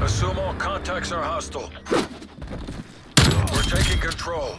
Assume all contacts are hostile. We're taking control.